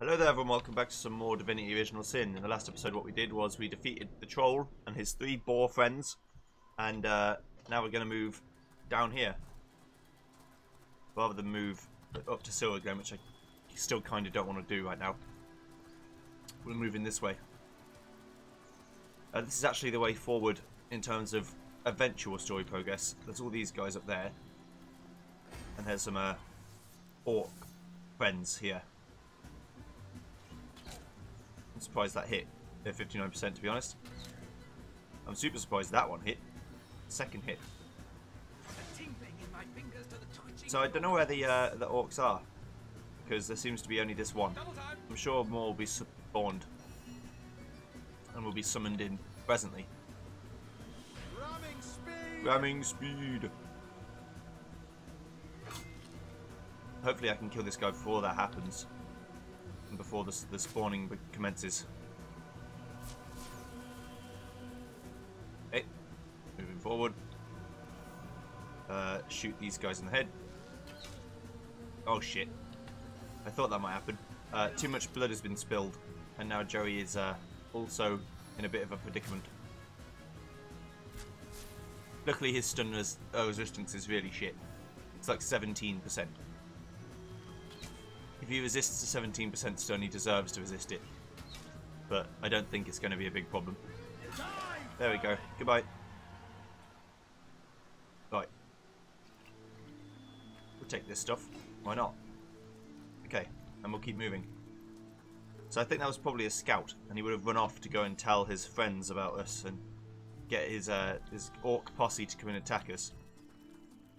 Hello there everyone, welcome back to some more Divinity Original Sin. In the last episode what we did was we defeated the troll and his three boar friends. And now we're going to move down here. Rather than move up to Silverglen, which I still kind of don't want to do right now. We're moving this way. This is actually the way forward in terms of eventual story progress. There's all these guys up there. And there's some orc friends here. I'm surprised that hit. They're 59% to be honest. I'm super surprised that one hit. Second hit. So I don't know where the orcs are. Because there seems to be only this one. I'm sure more will be spawned. And will be summoned in presently. Ramming speed! Hopefully I can kill this guy before that happens. And before the spawning commences. Hey, moving forward. Shoot these guys in the head. Oh shit. I thought that might happen. Too much blood has been spilled. And now Joey is also in a bit of a predicament. Luckily his stun resistance is really shit. It's like 17%. If he resists a 17% stun, he deserves to resist it. But I don't think it's going to be a big problem. There we go. Goodbye. Right. We'll take this stuff. Why not? Okay. And we'll keep moving. So I think that was probably a scout. And he would have run off to go and tell his friends about us. And get his orc posse to come and attack us.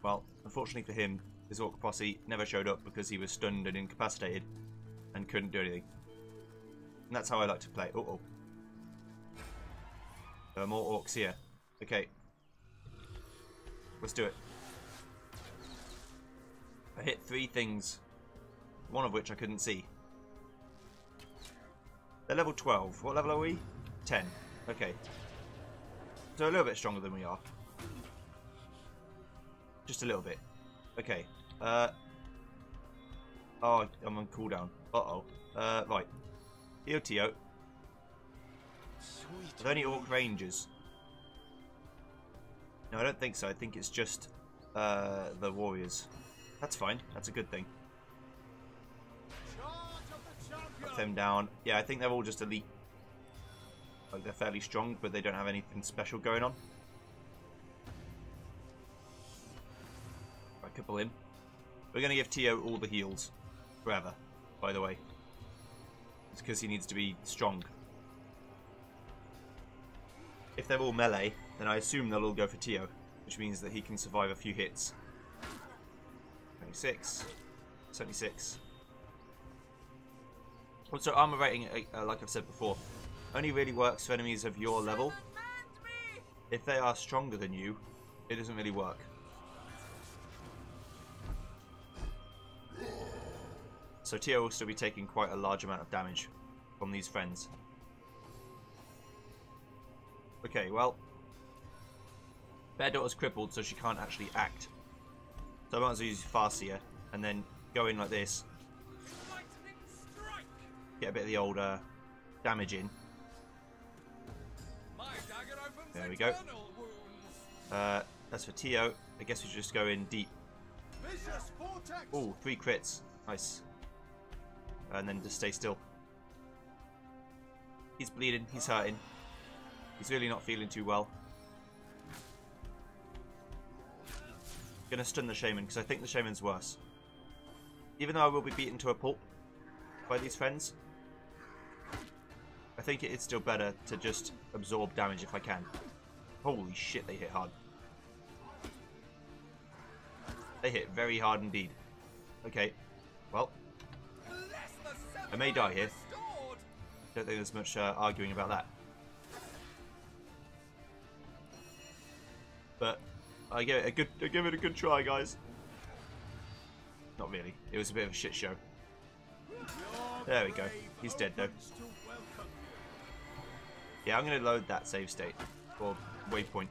Well, unfortunately for him, his orc posse never showed up because he was stunned and incapacitated and couldn't do anything. And that's how I like to play. Uh-oh. There are more orcs here. Okay. Let's do it. I hit three things. One of which I couldn't see. They're level 12. What level are we? 10. Okay. So a little bit stronger than we are. Just a little bit. Okay. Oh, I'm on cooldown. Uh-oh. Right. EOTO. Are there any orc rangers? No, I don't think so. I think it's just the warriors. That's fine. That's a good thing. Put them down. Yeah, I think they're all just elite. Like, they're fairly strong, but they don't have anything special going on. Couple in. We're going to give Tio all the heals. Forever, by the way. It's because he needs to be strong. If they're all melee, then I assume they'll all go for Tio, which means that he can survive a few hits. 26. 76. Also, armor rating, like I've said before, only really works for enemies of your level. If they are stronger than you, it doesn't really work. So Tio will still be taking quite a large amount of damage from these friends. Okay, well. Bear Daughter's crippled, so she can't actually act. So I might as well use Farseer and then go in like this. Get a bit of the old damage in. There we go. That's for Tio. I guess we should just go in deep. Ooh, 3 crits. Nice. And then just stay still. He's bleeding, he's hurting. He's really not feeling too well. I'm going to stun the shaman because I think the shaman's worse. Even though I will be beaten to a pulp by these friends, I think it is still better to just absorb damage if I can. Holy shit, they hit hard. They hit very hard indeed. Okay, well. I may die here. Don't think there's much arguing about that. But I give it a good try, guys. Not really. It was a bit of a shit show. There we go. He's dead though. Yeah, I'm going to load that save state or waypoint.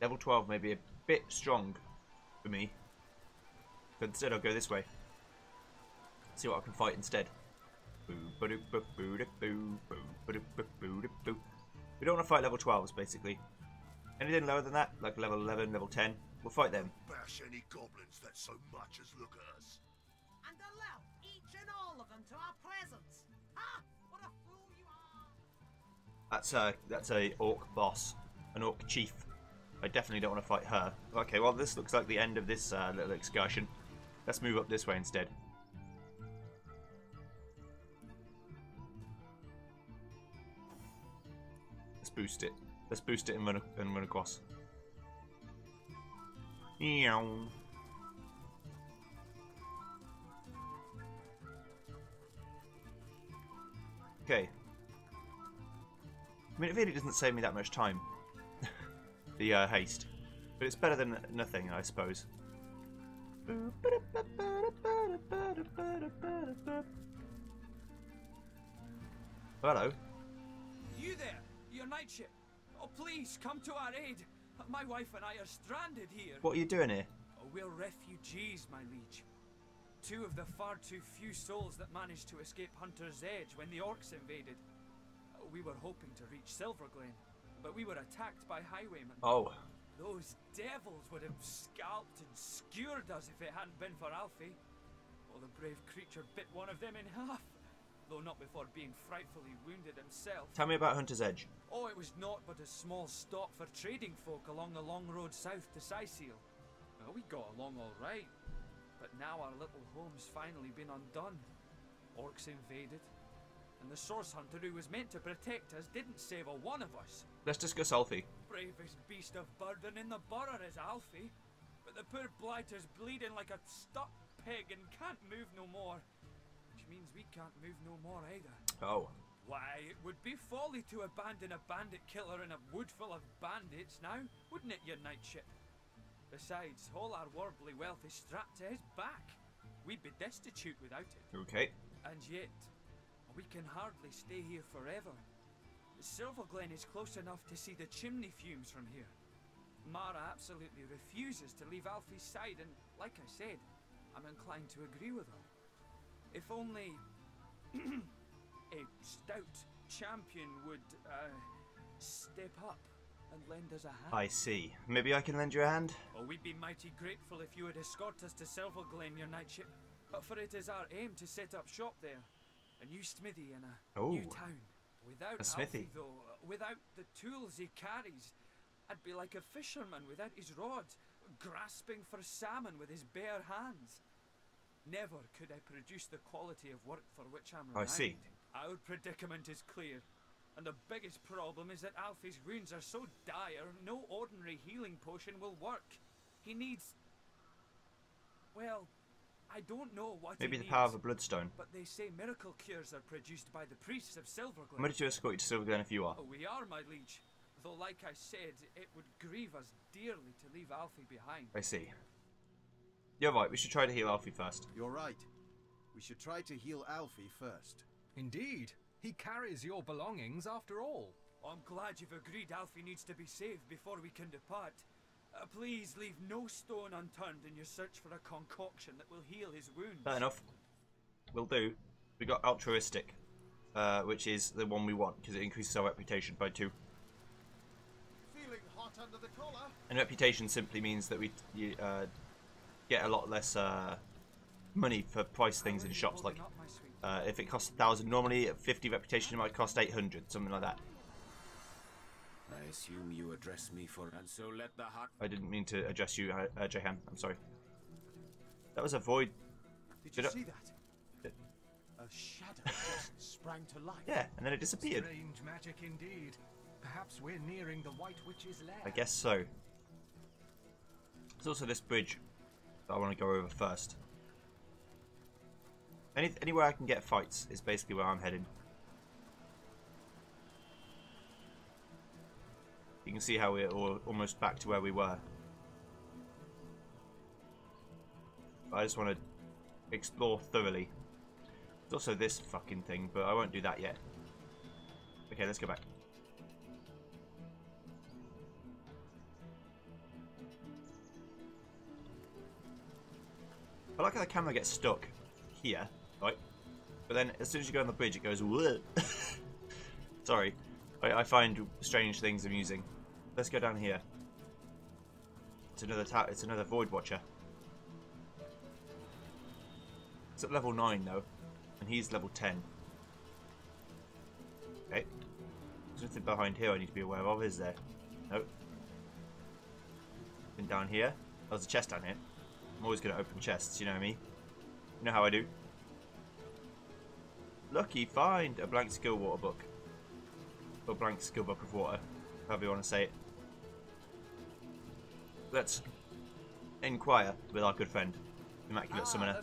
Level 12 may be a bit strong for me. But instead I'll go this way. See what I can fight instead. We don't want to fight level 12s, basically. Anything lower than that, like level 11, level 10, we'll fight them. Bash any goblins that so much as look at us. And allow each and all of them to our presence. Ha! What a fool you are! That's a orc boss, an orc chief. I definitely don't want to fight her. Okay, well this looks like the end of this little excursion. Let's move up this way instead. Let's boost it. Let's boost it and run across. Meow. Okay. I mean, it really doesn't save me that much time. The haste. But it's better than nothing, I suppose. Hello. You there, your night ship. Oh, please, come to our aid. My wife and I are stranded here. What are you doing here? Oh, we're refugees, my liege. Two of the far too few souls that managed to escape Hunter's Edge when the orcs invaded. We were hoping to reach Silverglen, but we were attacked by highwaymen. Oh. Those devils would have scalped and skewered us if it hadn't been for Alfie. Well, the brave creature bit one of them in half. Though not before being frightfully wounded himself. Tell me about Hunter's Edge. Oh, it was naught but a small stop for trading folk along the long road south to Cyseal. Well, we got along all right, but now our little home's finally been undone. Orcs invaded, and the source hunter who was meant to protect us didn't save a one of us. Let's discuss Alfie. Bravest beast of burden in the borough is Alfie, but the poor blighter's bleeding like a stuck pig and can't move no more. Means we can't move no more either. Oh. Why, it would be folly to abandon a bandit killer in a wood full of bandits now, wouldn't it, your night ship? Besides, all our worldly wealth is strapped to his back. We'd be destitute without it. Okay. And yet, we can hardly stay here forever. Silverglen is close enough to see the chimney fumes from here. Mara absolutely refuses to leave Alfie's side, and like I said, I'm inclined to agree with her. If only a stout champion would step up and lend us a hand. I see. Maybe I can lend you a hand? Oh, we'd be mighty grateful if you would escort us to Silverglen, your night ship. But for it is our aim to set up shop there. A new smithy in a new town. Without a smithy. Alfie, though, without the tools he carries, I'd be like a fisherman without his rod, grasping for salmon with his bare hands. Never could I produce the quality of work for which I'm renowned. I see. Our predicament is clear, and the biggest problem is that Alfie's wounds are so dire, no ordinary healing potion will work. He needs... well, I don't know what maybe he needs, the power of a bloodstone. But they say miracle cures are produced by the priests of Silverglen. I'm ready to escort you to Silverglen if you are. Oh, we are, my liege. Though, like I said, it would grieve us dearly to leave Alfie behind. I see. You're right, we should try to heal Alfie first. You're right. We should try to heal Alfie first. Indeed. He carries your belongings after all. I'm glad you've agreed Alfie needs to be saved before we can depart. Please leave no stone unturned in your search for a concoction that will heal his wounds. Fair enough. Will do. We got altruistic, which is the one we want because it increases our reputation by 2. Feeling hot under the collar? And reputation simply means that we... get a lot less money for price things in shops. Like if it costs 1,000 normally, at 50 reputation it might cost 800, something like that. I assume you address me for, and so let the heart. I didn't mean to address you, Jahan. I'm sorry. That was a void. Did you see that? A shadow just sprang to life. Yeah, and then it disappeared. Strange magic indeed. Perhaps we're nearing the White Witch's lair. I guess so. There's also this bridge I want to go over first. Anywhere I can get fights is basically where I'm heading. You can see how we're all almost back to where we were. But I just want to explore thoroughly. There's also this fucking thing, but I won't do that yet. Okay, let's go back. I like how the camera gets stuck here, right? But then as soon as you go on the bridge, it goes. Sorry, I find strange things amusing. Let's go down here. It's another tap. It's another Void Watcher. It's at level 9 though, and he's level 10. Okay. There's nothing behind here I need to be aware of, is there? Nope. And down here. Oh, there's a chest down here. I'm always good at open chests, you know me. You know how I do. Lucky find a blank skill water book. Or blank skill book of water, however you want to say it. Let's inquire with our good friend, Immaculate Summoner.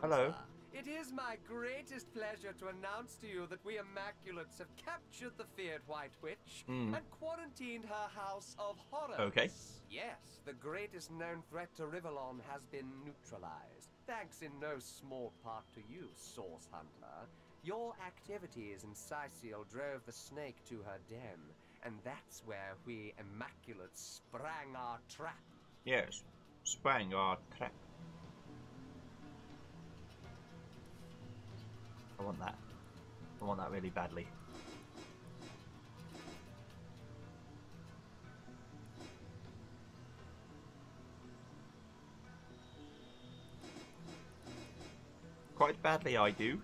Hello. It is my greatest pleasure to announce to you that we Immaculates have captured the feared White Witch and quarantined her house of horrors. Okay. Yes, the greatest known threat to Rivellon has been neutralized. Thanks in no small part to you, Source Hunter. Your activities in Cyseal drove the snake to her den, and that's where we Immaculates sprang our trap. Yes, sprang our trap. I want that. I want that really badly. Quite badly, I do.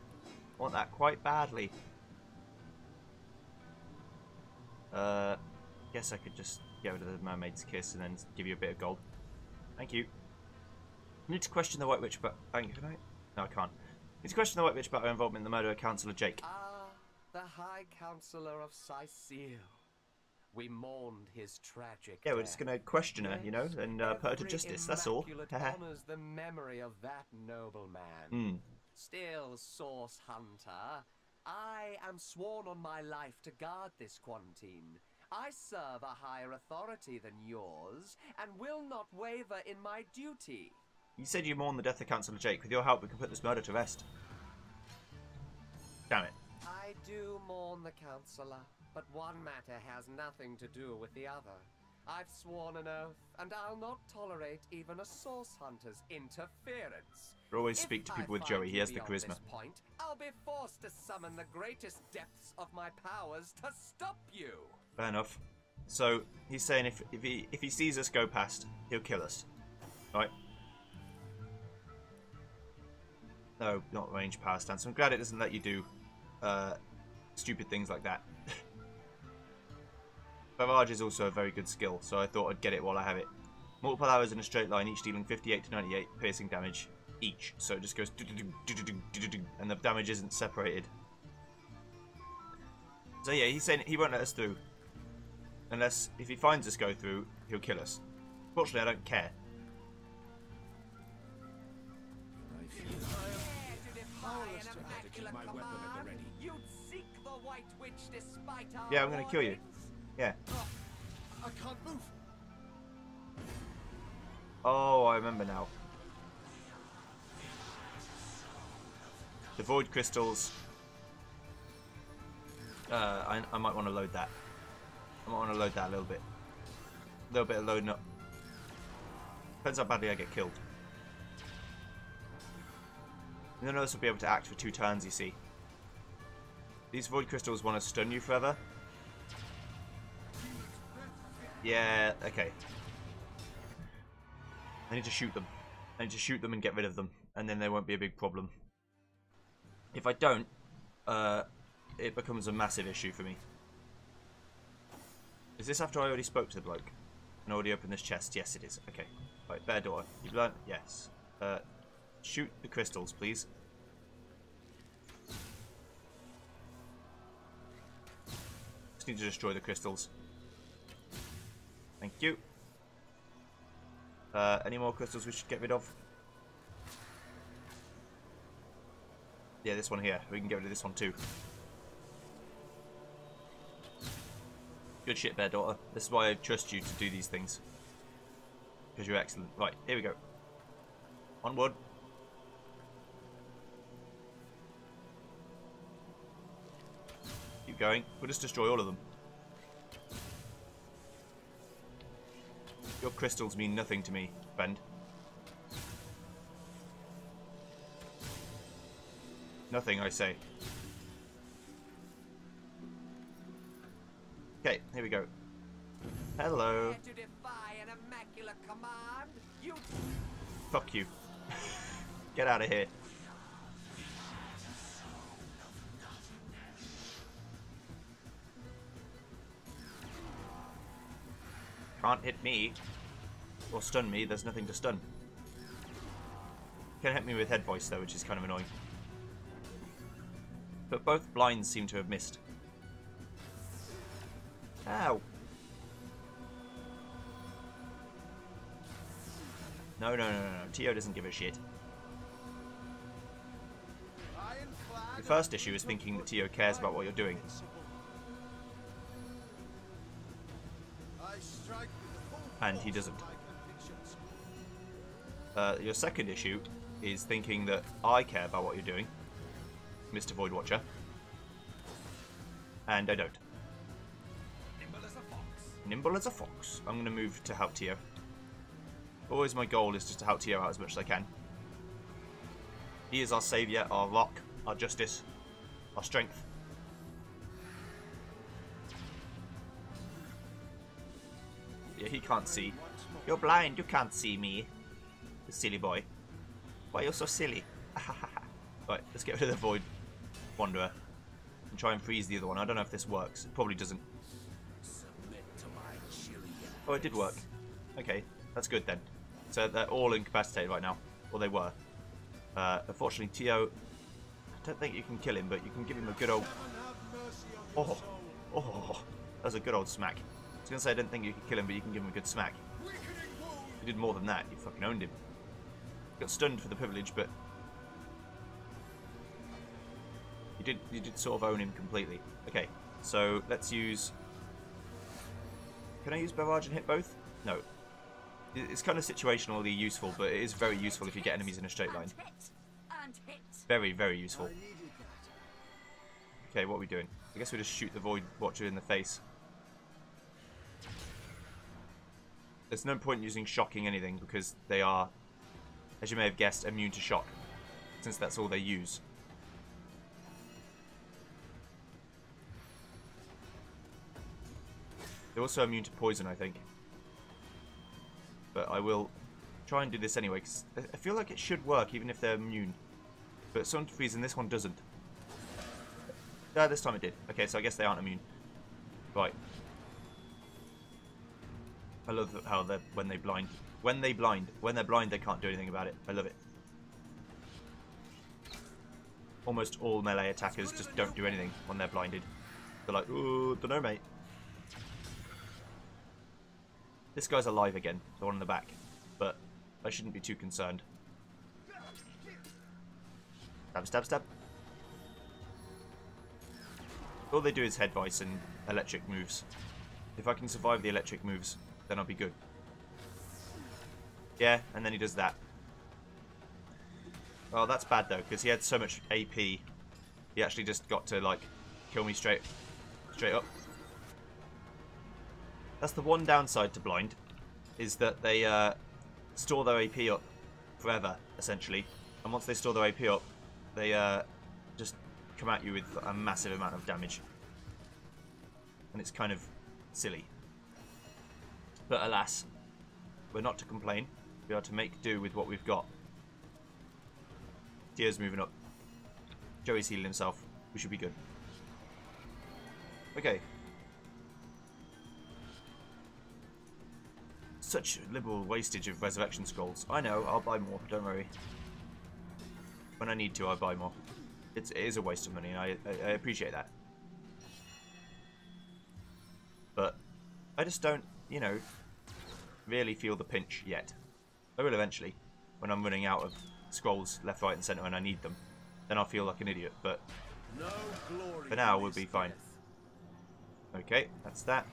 I want that quite badly. Guess I could just get rid of the mermaid's kiss and then give you a bit of gold. Thank you. I need to question the White Witch, but hang on. No, I can't. It's a question of the White Witch about her involvement in the murder of Councillor Jake. Ah, the High Councillor of Cyseal. We mourned his tragic. Yeah, we're just going to question her, you know, and put her to justice. That's all. Honors the memory of that noble man. Still, Source Hunter, I am sworn on my life to guard this quarantine. I serve a higher authority than yours and will not waver in my duty. You said you mourn the death of Councillor Jake. With your help, we can put this murder to rest. Damn it. I do mourn the Councillor, but one matter has nothing to do with the other. I've sworn an oath, and I'll not tolerate even a Source Hunter's interference. You always speak to people with Joey. He has the charisma. This point, I'll be forced to summon the greatest depths of my powers to stop you. Fair enough. So he's saying if he sees us go past, he'll kill us. Right. No, not range power stance. I'm glad it doesn't let you do stupid things like that. Barrage is also a very good skill, so I thought I'd get it while I have it. Multiple arrows in a straight line, each dealing 58 to 98 piercing damage each. So it just goes and the damage isn't separated. So yeah, he's saying he won't let us through. Unless, if he finds us go through, he'll kill us. Fortunately, I don't care. Yeah, I'm gonna kill you. Yeah. I can't move. Oh, I remember now. The void crystals. I might want to load that. I might want to load that a little bit. A little bit of loading up. Depends how badly I get killed. None of us will be able to act for 2 turns, you see. These void crystals want to stun you forever. Yeah, okay. I need to shoot them. I need to shoot them and get rid of them, and then they won't be a big problem. If I don't, it becomes a massive issue for me. Is this after I already spoke to the bloke? And already opened this chest? Yes, it is. Okay. Right, bear door. You've learned? Yes. Shoot the crystals, please. Just need to destroy the crystals. Thank you. Any more crystals we should get rid of? Yeah, this one here. We can get rid of this one too. Good shit, Bear Daughter. This is why I trust you to do these things. Because you're excellent. Right, here we go. Onward. Going. We'll just destroy all of them. Your crystals mean nothing to me, friend. Nothing, I say. Okay, here we go. Hello. To defy an immaculate command, you... Fuck you. Get out of here. Can't hit me. Or stun me, there's nothing to stun. Can hit me with head voice though, which is kind of annoying. But both blinds seem to have missed. Ow. No. Tio doesn't give a shit. The first issue is thinking that Tio cares about what you're doing. And he doesn't. Your second issue is thinking that I care about what you're doing, Mr. Void Watcher, and I don't. Nimble as a fox. Nimble as a fox. I'm going to move to help Tio. Always my goal is just to help Tio out as much as I can. He is our saviour, our rock, our justice, our strength. Yeah, he can't see. You're blind, you can't see me. The silly boy. Why you're so silly? Right, let's get rid of the Void Wanderer and try and freeze the other one. I don't know if this works. It probably doesn't. Oh, it did work. Okay, that's good then. So they're all incapacitated right now. Or they were. Unfortunately, Tio... I don't think you can kill him, but you can give him a good old... Oh! Oh! That was a good old smack. I was going to say I didn't think you could kill him, but you can give him a good smack. You did more than that. You fucking owned him. Got stunned for the privilege, but... You did sort of own him completely. Okay, so let's use... Can I use Barrage and hit both? No. It's kind of situationally useful, but it is very useful if you get enemies in a straight line. Very, very useful. Okay, what are we doing? I guess we just shoot the Void Watcher in the face. There's no point in using shocking anything because they are, as you may have guessed, immune to shock, since that's all they use. They're also immune to poison, I think. But I will try and do this anyway, because I feel like it should work even if they're immune. But for some reason this one doesn't. No, this time it did. Okay, so I guess they aren't immune. Right. I love how they're, when they're blind, they can't do anything about it. I love it. Almost all melee attackers just don't do anything when they're blinded. They're like, ooh, dunno, mate. This guy's alive again, the one in the back, but I shouldn't be too concerned. Stab, stab, stab. All they do is head vice and electric moves. If I can survive the electric moves, then I'll be good. Yeah, and then he does that. Well, that's bad though, because he had so much AP. He actually just got to like kill me straight up. That's the one downside to blind, is that they store their AP up forever, essentially. And once they store their AP up, they just come at you with a massive amount of damage. And it's kind of silly. But alas, we're not to complain. We are to make do with what we've got. Tio's moving up. Joey's healing himself. We should be good. Okay. Such liberal wastage of resurrection scrolls. I know, I'll buy more, don't worry. When I need to, I buy more. It is a waste of money, and I appreciate that. But I just don't, you know, really feel the pinch yet. I will eventually, when I'm running out of scrolls left, right, and centre and I need them. Then I'll feel like an idiot, but for now we'll be fine. Okay, that's that.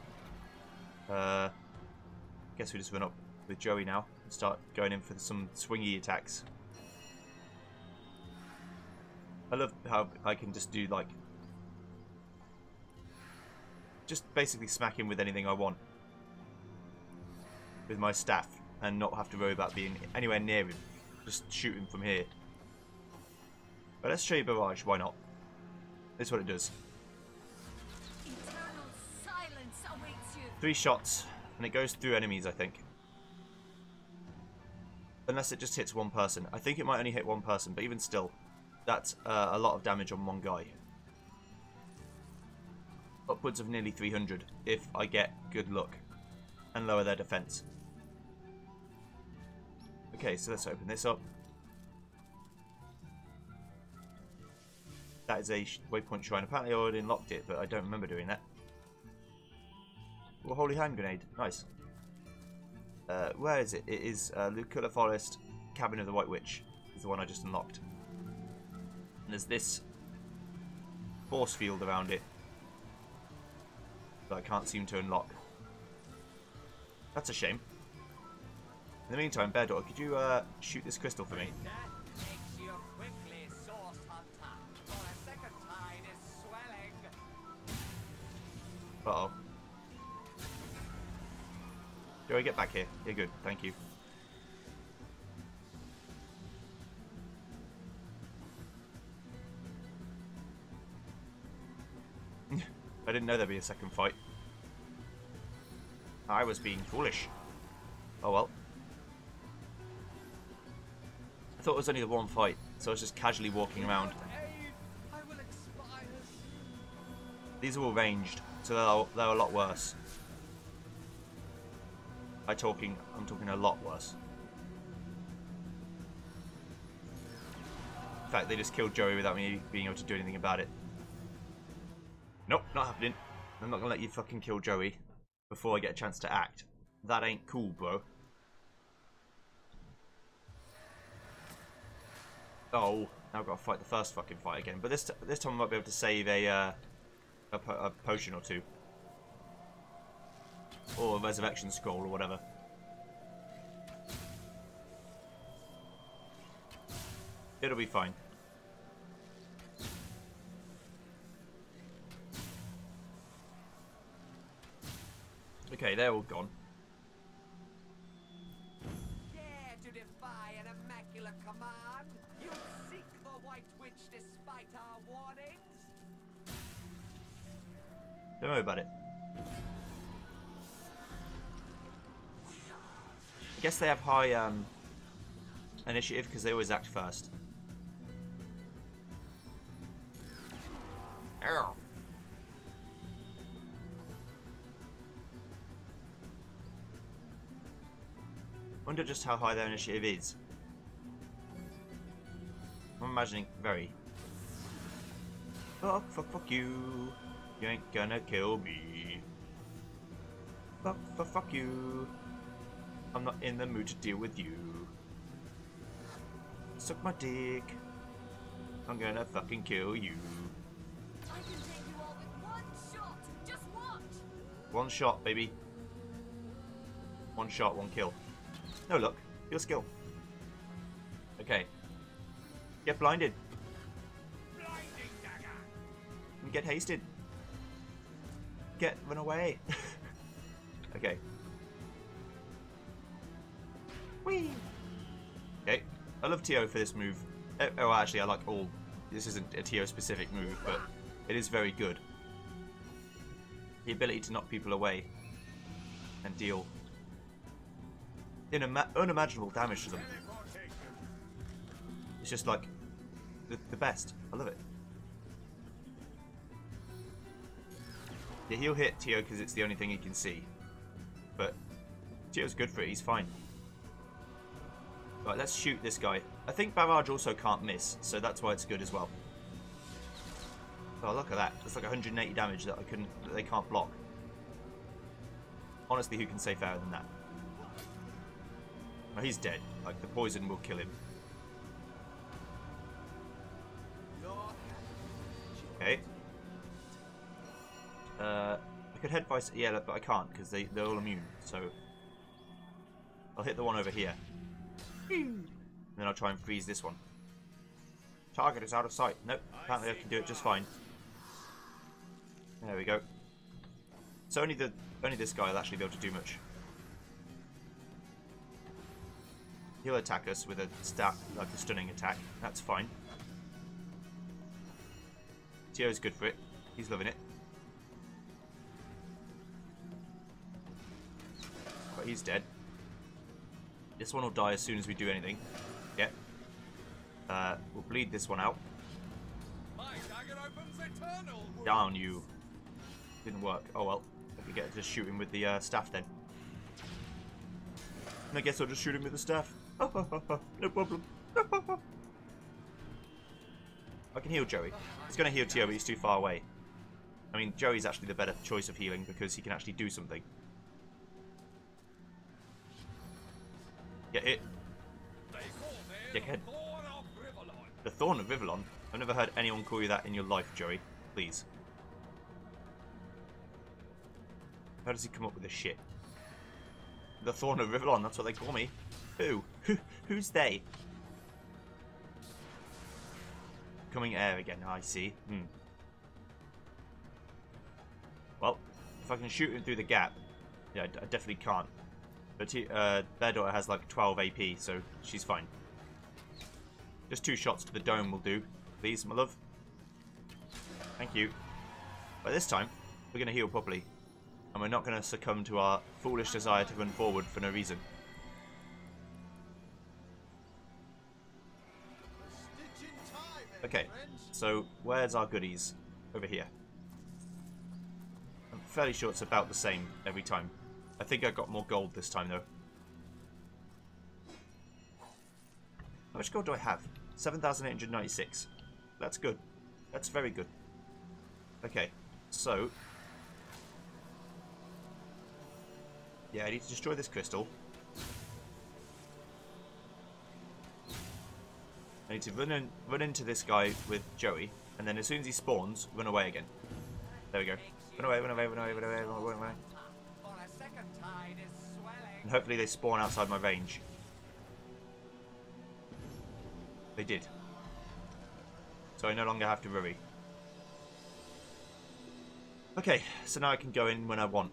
Guess we just run up with Joey now and start going in for some swingy attacks. I love how I can just do like... Just basically smack him with anything I want. With my staff and not have to worry about being anywhere near him. Just shoot him from here. But let's trade barrage, why not? That's what it does. Eternal silence awaits you. 3 shots, and it goes through enemies, I think. Unless it just hits one person. I think it might only hit one person, but even still, that's a lot of damage on one guy. Upwards of nearly 300 if I get good luck and lower their defense. Okay, so let's open this up. That is a waypoint shrine. Apparently I already unlocked it, but I don't remember doing that. Well, holy hand grenade. Nice. Where is it? It is Luculla Forest, Cabin of the White Witch. Is the one I just unlocked. And there's this force field around it that I can't seem to unlock. That's a shame. In the meantime, Bear Dog, could you shoot this crystal for me? Uh-oh. Joey, get back here. Yeah, good. Thank you. I didn't know there'd be a second fight. I was being foolish. Oh well. I thought it was only the one fight, so I was just casually walking around. These are all ranged, so they're a lot worse. I'm talking a lot worse. In fact, they just killed Joey without me being able to do anything about it. Nope, not happening. I'm not gonna let you fucking kill Joey before I get a chance to act. That ain't cool, bro. Oh, now I've got to fight the first fucking fight again. But this time I might be able to save a potion or two. Or a resurrection scroll or whatever. It'll be fine. Okay, they're all gone. Dare to defy an immaculate command. You seek the White Witch despite our warnings. Don't worry about it. I guess they have high initiative because they always act first. Ow. Wonder just how high their initiative is. I'm imagining very. Fuck, fuck, fuck you. You ain't gonna kill me. Fuck, fuck, fuck you. I'm not in the mood to deal with you. Suck my dick. I'm gonna fucking kill you. I can take you all with one shot. Just watch. One shot, baby. One shot, one kill. No luck. Your skill. Okay. Get blinded. Blinding dagger. And get hasted. Get run away. Okay. Whee! Okay, I love TO for this move. Oh, actually, I like all. This isn't a TO specific move, but it is very good. The ability to knock people away and deal unimaginable damage to them. It's just like the best. I love it. Yeah, he'll hit TO because it's the only thing he can see. But TO's good for it. He's fine. Right, let's shoot this guy. I think barrage also can't miss, so that's why it's good as well. Oh, look at that. That's like 180 damage that they can't block. Honestly, who can say fairer than that? Oh, he's dead. Like, the poison will kill him. Okay. I could head vice. Yeah, but I can't because they're all immune, so I'll hit the one over here. And then I'll try and freeze this one. Target is out of sight. Nope, apparently I can do it just fine. There we go. So only this guy will actually be able to do much. He'll attack us with a stunning attack. That's fine. Gio's good for it. He's loving it. But he's dead. This one will die as soon as we do anything. Yep. We'll bleed this one out. Down you. Didn't work. Oh well. Let me get to shoot him with the staff then. And I guess I'll just shoot him with the staff. No problem. I can heal Joey. It's going to heal Tio, but he's too far away. I mean, Joey's actually the better choice of healing because he can actually do something. Get it. Dickhead. The Thorn of Rivellon? I've never heard anyone call you that in your life, Joey. Please. How does he come up with this shit? The Thorn of Rivellon, that's what they call me. Who? Who's they? Coming air again, I see. Hmm. Well, if I can shoot him through the gap. Yeah, I definitely can't. But their daughter has like 12 AP, so she's fine. Just 2 shots to the dome will do. Please, my love. Thank you. But this time, we're going to heal properly. And we're not going to succumb to our foolish desire to run forward for no reason. Okay, so where's our goodies? Over here. I'm fairly sure it's about the same every time. I think I got more gold this time though. How much gold do I have? 7,896. That's good. That's very good. Okay, so... yeah, I need to destroy this crystal. I need to run into this guy with Joey, and then as soon as he spawns, run away again. There we go. Run away, run away, run away, run away, run away, run away. And hopefully they spawn outside my range. They did. So I no longer have to worry. Okay, so now I can go in when I want.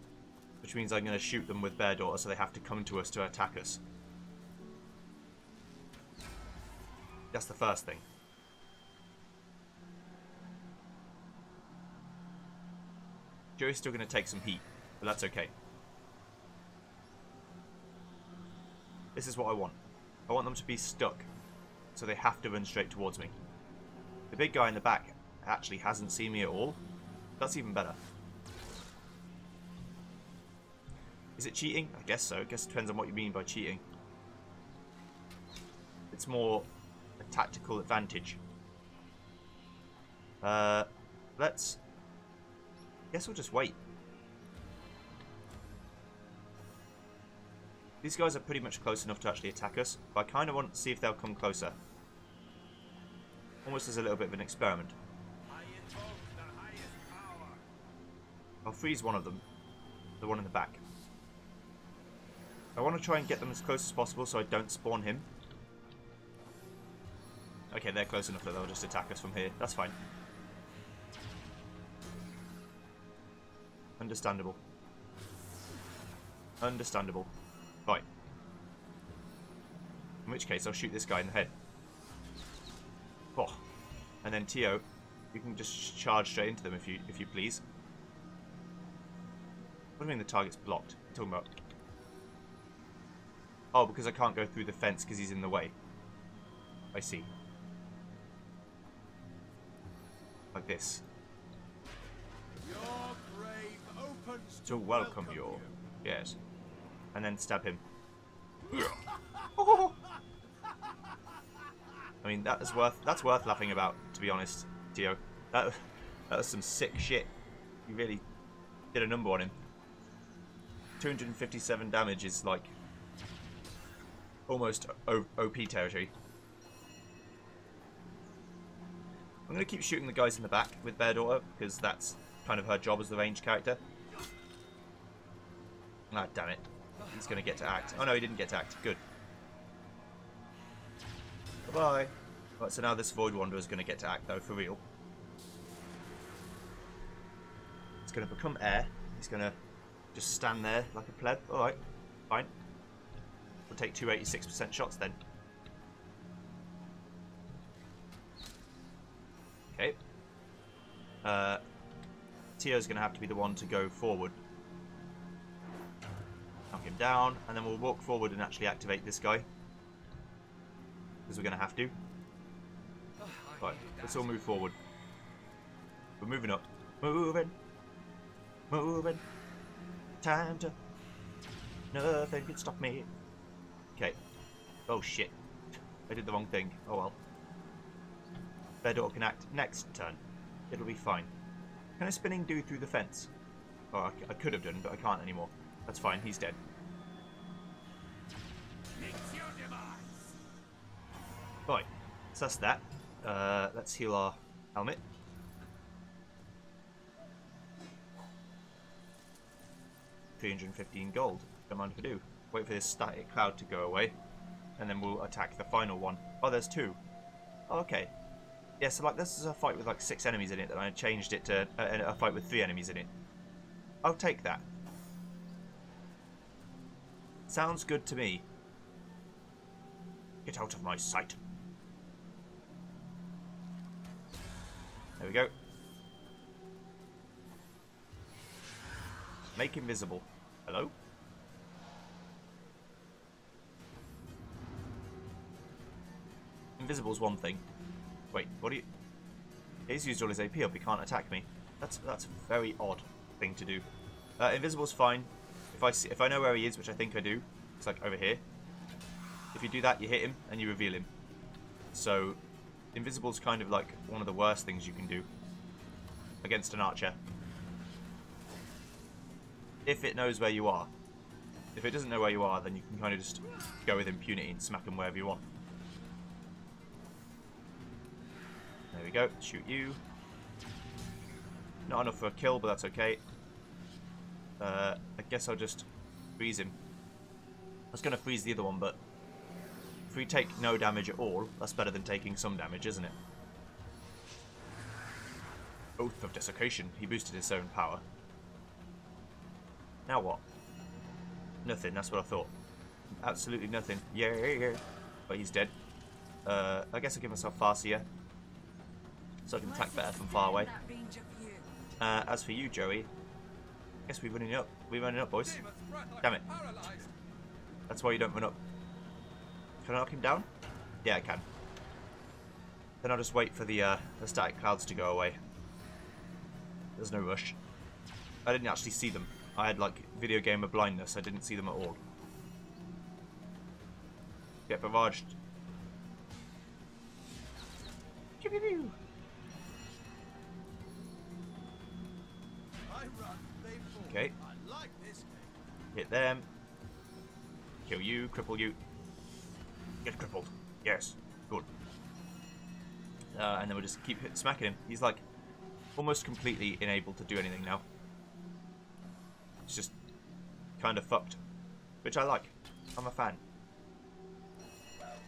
Which means I'm going to shoot them with Bear Daughter, so they have to come to us to attack us. That's the first thing. Joey's still going to take some heat, but that's okay. This is what I want. I want them to be stuck, so they have to run straight towards me. The big guy in the back actually hasn't seen me at all. That's even better. Is it cheating? I guess so. I guess it depends on what you mean by cheating. It's more... a tactical advantage. Let's... guess we'll just wait. These guys are pretty much close enough to actually attack us, but I kind of want to see if they'll come closer. Almost as a little bit of an experiment. I'll freeze one of them. The one in the back. I want to try and get them as close as possible so I don't spawn him. Okay, they're close enough that they'll just attack us from here. That's fine. Understandable. Understandable. Right. In which case, I'll shoot this guy in the head. Oh. And then Tio, you can just charge straight into them if you please. What do you mean the target's blocked? What are you talking about? Oh, because I can't go through the fence because he's in the way. I see. Like this. To welcome you. Yes. And then stab him. I mean, that's worth laughing about, to be honest, Tio. That was some sick shit. You really did a number on him. 257 damage is like almost OP territory. I'm going to keep shooting the guys in the back with Bear Daughter, because that's kind of her job as the ranged character. Ah, damn it. He's going to get to act. Oh no, he didn't get to act. Good. Bye-bye. Right, so now this Void Wanderer is going to get to act, though, for real. It's going to become air. He's going to just stand there like a pleb. Alright, fine. We'll take 286% shots then. Okay. Tio's going to have to be the one to go forward. Knock him down, and then we'll walk forward and actually activate this guy. Because we're going to have to. Right, let's all move forward. We're moving up. Moving. Moving. Time to... Nothing can stop me. Okay. Oh, shit. I did the wrong thing. Oh, well. Bedor can act next turn. It'll be fine. Can a spinning do through the fence? Oh, I could have done, but I can't anymore. That's fine. He's dead. It's your device. Right. So that's that. Let's heal our helmet. $315 gold. Don't mind if I do. Wait for this static cloud to go away, and then we'll attack the final one. Oh, there's two. Oh, okay. Yeah, so like this is a fight with like 6 enemies in it, and I changed it to a fight with 3 enemies in it. I'll take that. Sounds good to me. Get out of my sight. There we go. Make invisible. Hello? Invisible's one thing. Wait, what do you... He's used all his AP up, he can't attack me. That's a very odd thing to do. Invisible's fine. If I know where he is, which I think I do, it's like over here. If you do that, you hit him and you reveal him. So, invisible's kind of like one of the worst things you can do against an archer. If it knows where you are. If it doesn't know where you are, then you can kind of just go with impunity and smack him wherever you want. There we go. Shoot you. Not enough for a kill, but that's okay. I guess I'll just freeze him. I was going to freeze the other one, but if we take no damage at all, that's better than taking some damage, isn't it? Oath of Desecration. He boosted his own power. Now what? Nothing, that's what I thought. Absolutely nothing. Yeah. But he's dead. I guess I'll give myself Farseer. So I can attack better from far away. As for you, Joey, I guess we're running up. We're running up, boys. Damn it. That's why you don't run up. Can I knock him down? Yeah, I can. Then I'll just wait for the static clouds to go away. There's no rush. I didn't actually see them. I had, like, video gamer blindness. I didn't see them at all. Get barraged. Okay. Hit them. Kill you. Cripple you. Get crippled. Yes. Good. And then we'll just keep smacking him. He's, like, almost completely unable to do anything now. It's just kind of fucked, which I like. I'm a fan.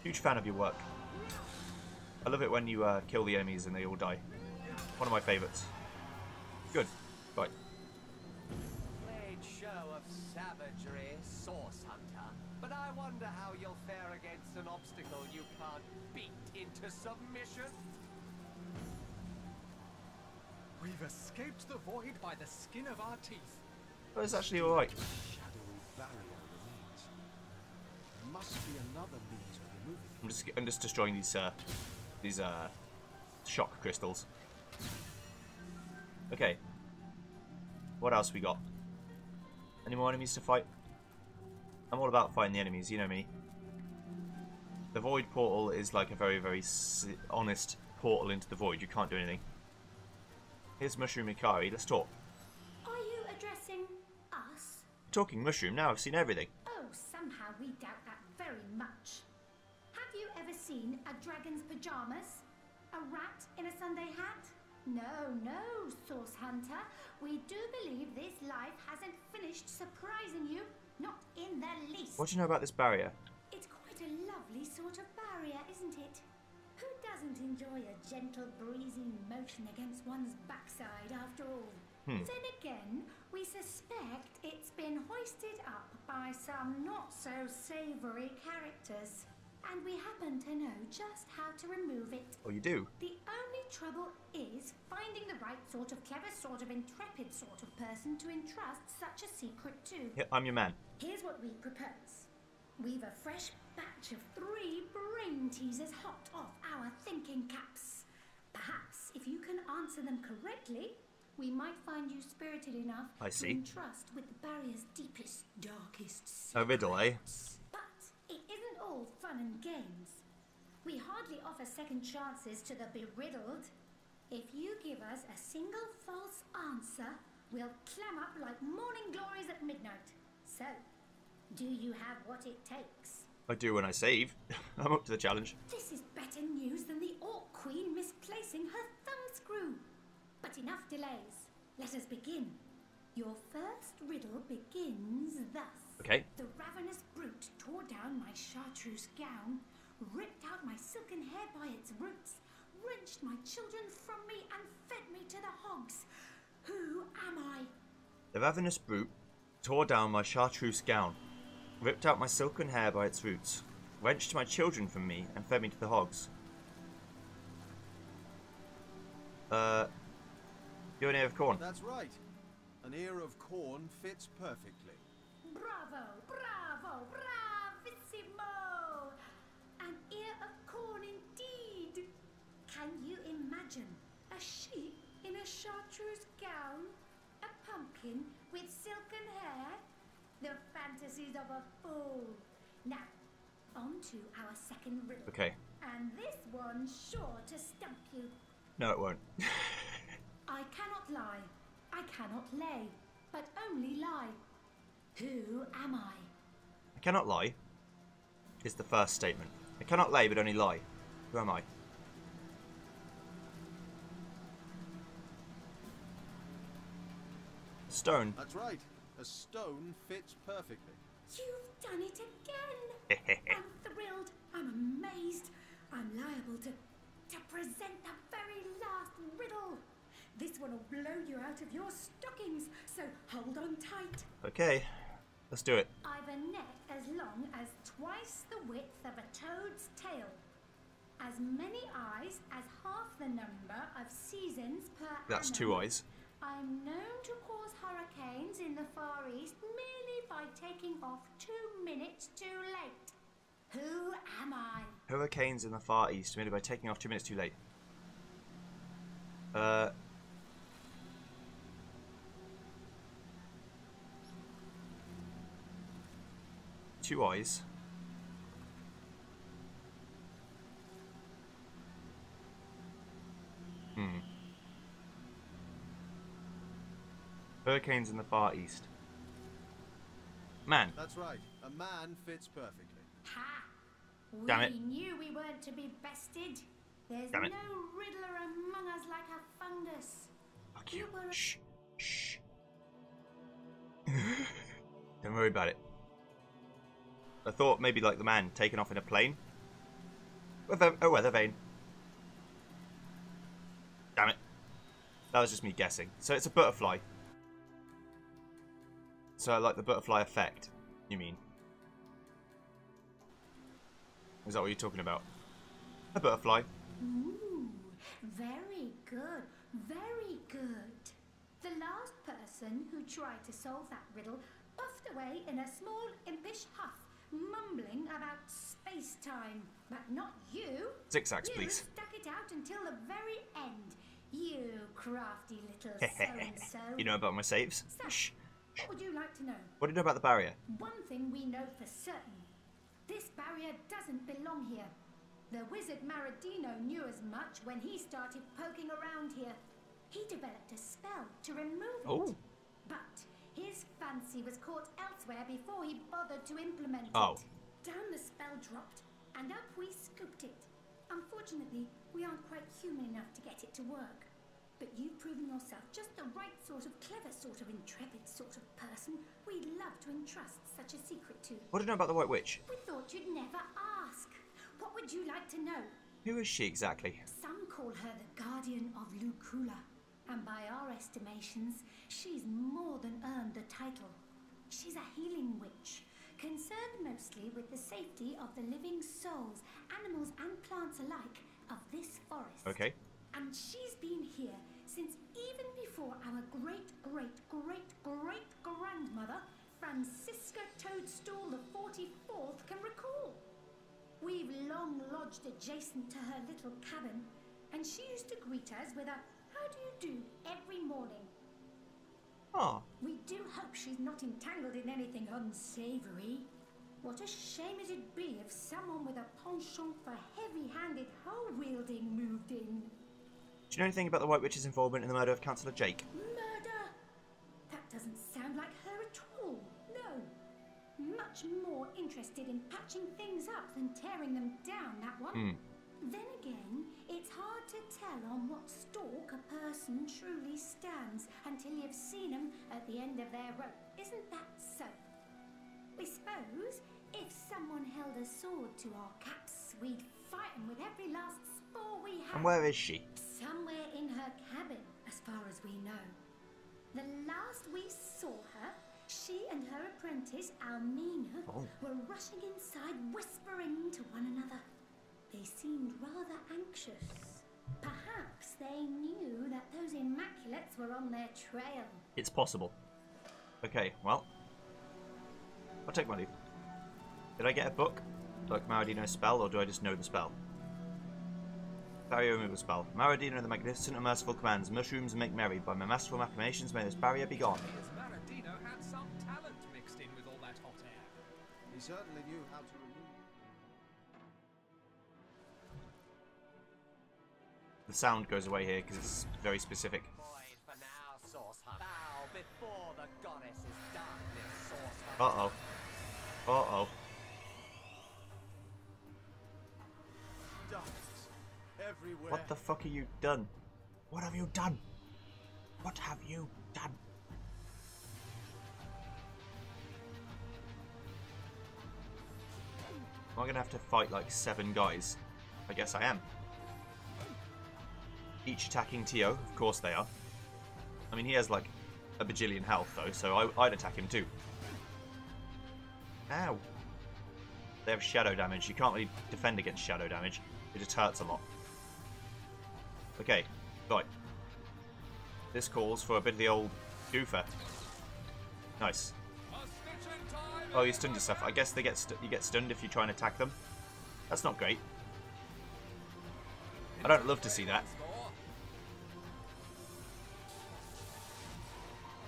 Huge fan of your work. I love it when you kill the enemies and they all die. One of my favourites. Good. Right. Played show of savagery, Source Hunter. But I wonder how you'll fare against an obstacle you can't beat into submission. We've escaped the void by the skin of our teeth. But it's actually alright. I'm just destroying these shock crystals. Okay. What else we got? Any more enemies to fight? I'm all about fighting the enemies. You know me. The void portal is like a very, very honest portal into the void. You can't do anything. Here's Mushroom Ikari. Let's talk. Talking mushroom now, I've seen everything. Oh, somehow we doubt that very much. Have you ever seen a dragon's pajamas? A rat in a Sunday hat? No, Source Hunter. We do believe this life hasn't finished surprising you, not in the least. What do you know about this barrier? It's quite a lovely sort of barrier, isn't it? Who doesn't enjoy a gentle breezing motion against one's backside after all? Then again, we suspect it's been hoisted up by some not-so-savoury characters. and we happen to know just how to remove it. Oh, you do? The only trouble is finding the right sort of clever sort of intrepid sort of person to entrust such a secret to. Yeah, I'm your man. Here's what we propose. We've a fresh batch of 3 brain teasers hot off our thinking caps. Perhaps if you can answer them correctly, we might find you spirited enough to entrust with the barrier's deepest, darkest secrets. A riddle, eh? But it isn't all fun and games. We hardly offer second chances to the beriddled. If you give us a single false answer, we'll clam up like morning glories at midnight. So, do you have what it takes? I do when I save. I'm up to the challenge. This is better news than the Orc Queen misplacing her thumbscrew. But enough delays. Let us begin. Your first riddle begins thus. Okay. The ravenous brute tore down my chartreuse gown, ripped out my silken hair by its roots, wrenched my children from me and fed me to the hogs. Who am I? The ravenous brute tore down my chartreuse gown, ripped out my silken hair by its roots, wrenched my children from me and fed me to the hogs. You're an ear of corn. That's right. An ear of corn fits perfectly. Bravo, bravo, bravissimo! An ear of corn indeed! Can you imagine a sheep in a chartreuse gown, a pumpkin with silken hair? The fantasies of a fool. Now, on to our second riddle. Okay. And this one's sure to stump you. No, it won't. I cannot lie. I cannot lay, but only lie. Who am I? I cannot lie is the first statement. I cannot lay, but only lie. Who am I? Stone. That's right. A stone fits perfectly. You've done it again. I'm thrilled. I'm amazed. I'm liable to present the very last riddle. This one will blow you out of your stockings, so hold on tight. Okay, let's do it. I've a neck as long as twice the width of a toad's tail. As many eyes as half the number of seasons per annum. That's 2 eyes. I'm known to cause hurricanes in the Far East merely by taking off 2 minutes too late. Who am I? Hurricanes in the Far East merely by taking off 2 minutes too late. Two eyes. Hurricanes in the Far East. Man. That's right. A man fits perfectly. Ha! Damn it. We knew we weren't to be bested. There's no riddler among us like a fungus. Fuck you. Shh. Shh. Don't worry about it. I thought maybe like the man taken off in a plane. With a weather vane. Damn it. That was just me guessing. So it's a butterfly. So like the butterfly effect, you mean? Is that what you're talking about? A butterfly. Ooh, very good. Very good. The last person who tried to solve that riddle puffed away in a small impish huff, mumbling about space-time. But not you. Zigzags, please. You stuck it out until the very end. You crafty little so-and-so. You know about my saves? So, shh. What would you like to know? What do you know about the barrier? One thing we know for certain. This barrier doesn't belong here. The wizard Maradino knew as much when he started poking around here. He developed a spell to remove it. Oh. But his fancy was caught elsewhere before he bothered to implement it. Down the spell dropped, and up we scooped it. Unfortunately, we aren't quite human enough to get it to work. But you've proven yourself just the right sort of clever sort of intrepid sort of person we'd love to entrust such a secret to. What do you know about the White Witch? We thought you'd never ask. What would you like to know? Who is she exactly? Some call her the guardian of Luculla, and by our estimations, she's more than earned the title. She's a healing witch, concerned mostly with the safety of the living souls, animals and plants alike, of this forest. Okay. And she's been here since even before our great-great-great-great-grandmother, Francisca Toadstool the 44th, can recall. We've long lodged adjacent to her little cabin, and she used to greet us with a "How do you do?" every morning. Oh. We do hope she's not entangled in anything unsavory. What a shame it'd be if someone with a penchant for heavy-handed hoe-wielding moved in. Do you know anything about the White Witch's involvement in the murder of Councillor Jake? Murder? That doesn't sound like her at all, no. Much more interested in patching things up than tearing them down, that one. Mm. Then again, it's hard to tell on what stalk a person truly stands until you've seen them at the end of their rope. Isn't that so? We suppose if someone held a sword to our caps, we'd fight them with every last spore we had. And where is she? Somewhere in her cabin, as far as we know. The last we saw her, she and her apprentice, Almina, were rushing inside, whispering to one another. They seemed rather anxious. Perhaps they knew that those immaculates were on their trail. It's possible. Okay, well, I'll take my leave. Did I get a book? Like Maradino's spell, or do I just know the spell? Barrier removal spell. Maradino the Magnificent and Merciful commands, mushrooms make merry. By my masterful machinations may this barrier be gone. Yes, Maradino had some talent mixed in with all that hot air. He certainly knew how to remove. The sound goes away here because it's very specific. Uh-oh. Uh-oh. What the fuck have you done? What have you done? What have you done? Am I going to have to fight like 7 guys? I guess I am. Each attacking Tio, of course they are. I mean, he has like a bajillion health though, so I'd attack him too. Ow. They have shadow damage. You can't really defend against shadow damage. It just hurts a lot. Okay, right. This calls for a bit of the old goofer. Nice. Oh, you stunned and stuff. I guess they you get stunned if you try and attack them. That's not great. I don't love to see that.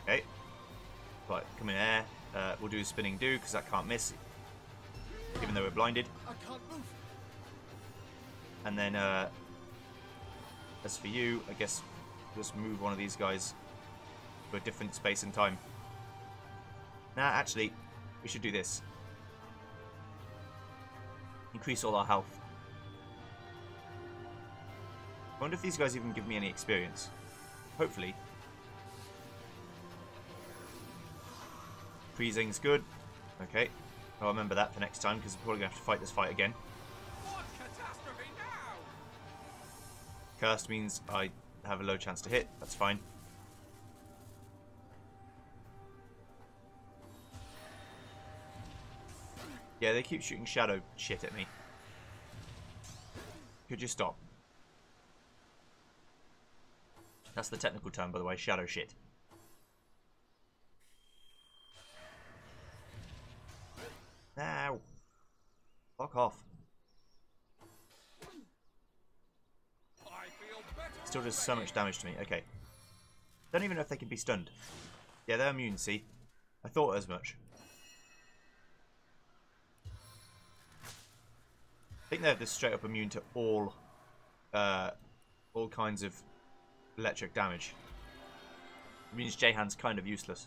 Okay. Right, come in there. We'll do a spinning do because I can't miss, even though we're blinded. I can't move. And then, as for you, I guess just move one of these guys to a different space and time. Nah, actually, we should do this. Increase all our health. I wonder if these guys even give me any experience. Hopefully. Freezing's good. Okay, I'll remember that for next time because I'm probably going to have to fight this fight again. What catastrophe now? Cursed means I have a low chance to hit. That's fine. Yeah, they keep shooting shadow shit at me. Could you stop? That's the technical term, by the way, shadow shit. Now, fuck off. Still does so much damage to me. Okay. Don't even know if they can be stunned. Yeah, they're immune, see? I thought as much. I think they're just straight up immune to all kinds of electric damage. It means Jahan's kind of useless.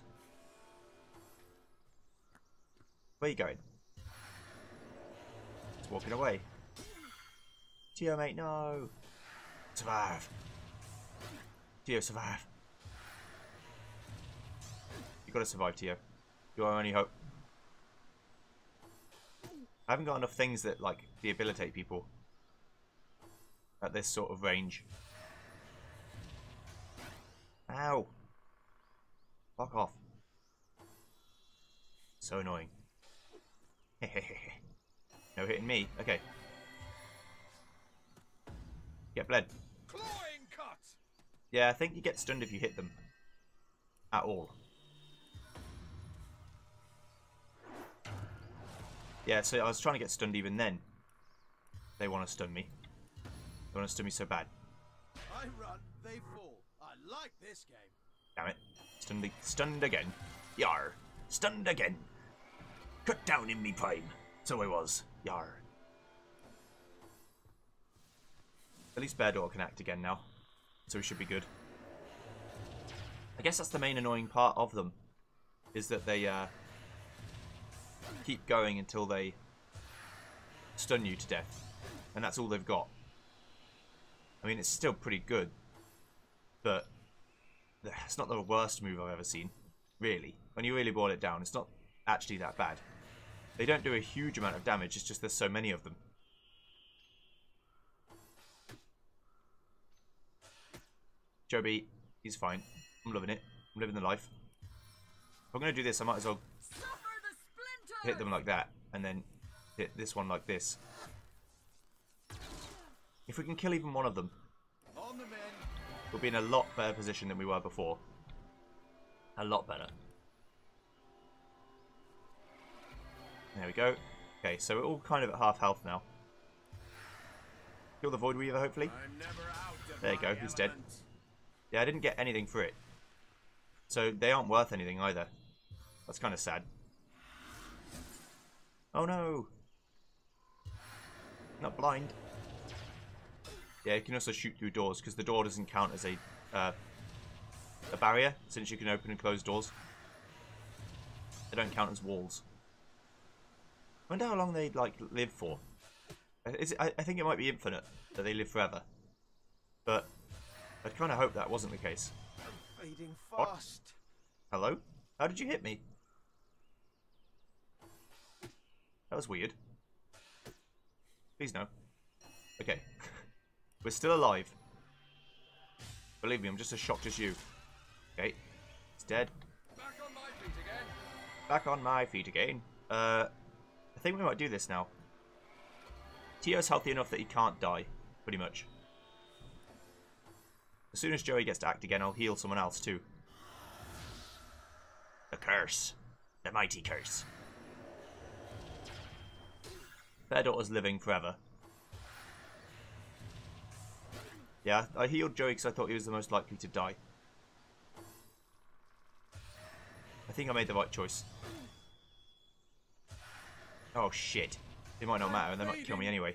Where are you going? Walking away. Tio, mate, no. Survive. Tio, survive. You gotta survive, Tio. You're our only hope. I haven't got enough things that, like, debilitate people at this sort of range. Ow. Fuck off. So annoying. No hitting me. Okay. Get bled. Clawing cut. Yeah, I think you get stunned if you hit them. At all. Yeah, so I was trying to get stunned even then. They want to stun me. They want to stun me so bad. I run, they fall. I like this game. Damn it. Stunned again. Yar. Stunned again. Cut down in me prime. So I was. Yar. At least Bear Door can act again now. So we should be good. I guess that's the main annoying part of them. Is that they keep going until they stun you to death. And that's all they've got. I mean, it's still pretty good. But it's not the worst move I've ever seen. Really. When you really boil it down, it's not actually that bad. They don't do a huge amount of damage. It's just there's so many of them. Joby, he's fine. I'm loving it. I'm living the life. If I'm going to do this, I might as well hit them like that. And then hit this one like this. If we can kill even one of them, we'll be in a lot better position than we were before. A lot better. There we go. Okay, so we're all kind of at half health now. Kill the Void Weaver, hopefully. There you go, he's dead. Yeah, I didn't get anything for it. So they aren't worth anything either. That's kind of sad. Oh no! Not blind. Yeah, you can also shoot through doors, because the door doesn't count as a barrier, since you can open and close doors. They don't count as walls. I wonder how long they, like, live for. I think it might be infinite, that they live forever. But I'd kind of hope that wasn't the case. I'm fading fast. What? Hello? How did you hit me? That was weird. Please no. Okay. We're still alive. Believe me, I'm just as shocked as you. Okay. It's dead. Back on my feet again. Back on my feet again. I think we might do this now. Tio's healthy enough that he can't die, pretty much. As soon as Joey gets to act again, I'll heal someone else too. The curse. The mighty curse. Fair Daughter's living forever. Yeah, I healed Joey because I thought he was the most likely to die. I think I made the right choice. Oh shit. It might not matter and they might kill me anyway.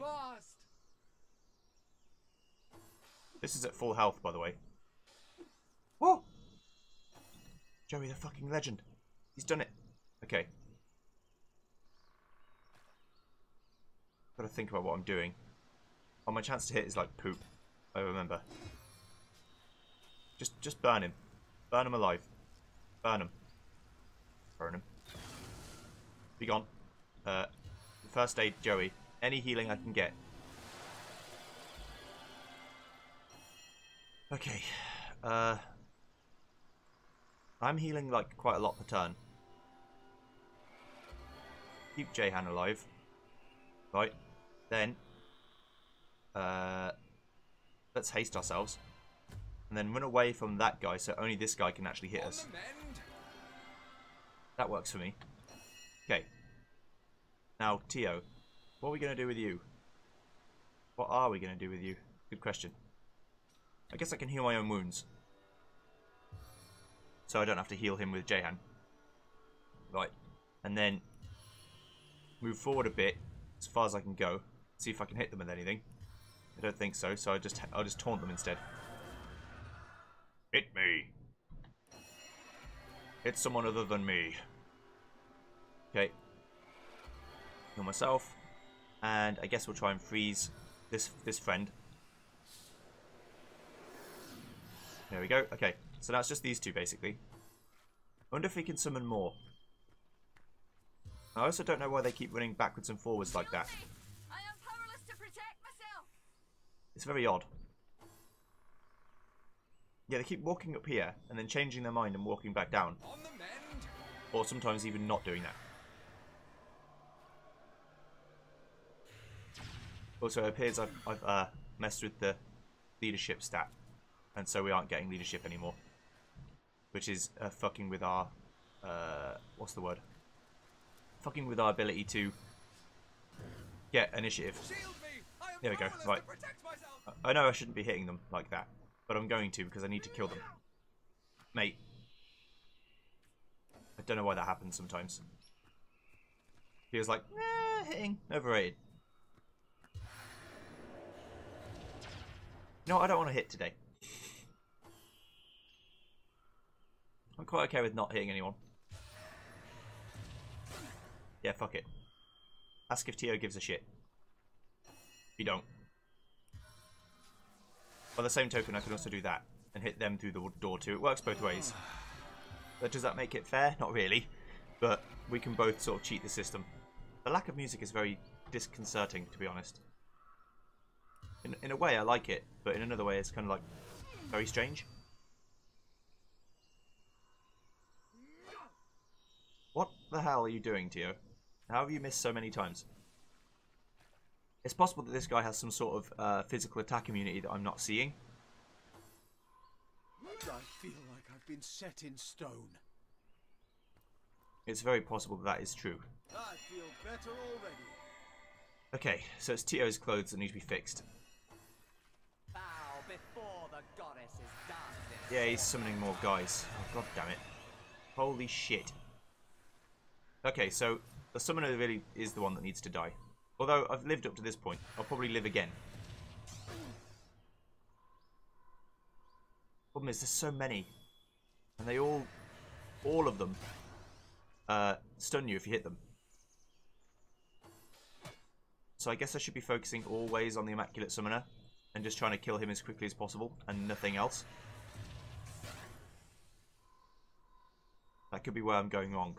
This is at full health, by the way. Whoa! Joey the fucking legend. He's done it. Okay. Gotta think about what I'm doing. Oh, my chance to hit is like poop. I remember. Just burn him. Burn him alive. Burn him. Burn him. Be gone. First aid, Joey. Any healing I can get. Okay. I'm healing like quite a lot per turn. Keep Jahan alive. Right. Then. Let's haste ourselves. And then run away from that guy so only this guy can actually hit us. That works for me. Okay. Now, Tio, what are we going to do with you? What are we going to do with you? Good question. I guess I can heal my own wounds. So I don't have to heal him with Jahan. Right. And then move forward a bit as far as I can go. See if I can hit them with anything. I don't think so, so I'll just taunt them instead. Hit me. Hit someone other than me. Okay. Heal myself. And I guess we'll try and freeze this friend. There we go. Okay. So now it's just these two, basically. I wonder if we can summon more. I also don't know why they keep running backwards and forwards like that. It's very odd. Yeah, they keep walking up here and then changing their mind and walking back down. Or sometimes even not doing that. Also, it appears I've messed with the leadership stat, and so we aren't getting leadership anymore, which is fucking with our what's the word? Fucking with our ability to get initiative. There we go. Right. I know I shouldn't be hitting them like that, but I'm going to because I need to kill them, mate. I don't know why that happens sometimes. He was like, eh, hitting, overrated. No, I don't want to hit today. I'm quite okay with not hitting anyone. Yeah, fuck it. Ask if Tio gives a shit. You don't. By the same token, I can also do that and hit them through the door too. It works both ways. But does that make it fair? Not really. But we can both sort of cheat the system. The lack of music is very disconcerting, to be honest. In a way, I like it, but in another way, it's kind of like very strange. What the hell are you doing, Tio? How have you missed so many times? It's possible that this guy has some sort of physical attack immunity that I'm not seeing. I feel like I've been set in stone. It's very possible that is true. I feel better already. Okay, so it's Tio's clothes that need to be fixed. Bow before the goddess is done. Yeah, he's summoning more guys. Oh, god damn it. Holy shit. Okay, so the summoner really is the one that needs to die. Although I've lived up to this point. I'll probably live again. Problem is, there's so many. And they all of them, stun you if you hit them. So I guess I should be focusing always on the Immaculate Summoner and just trying to kill him as quickly as possible and nothing else. That could be where I'm going wrong.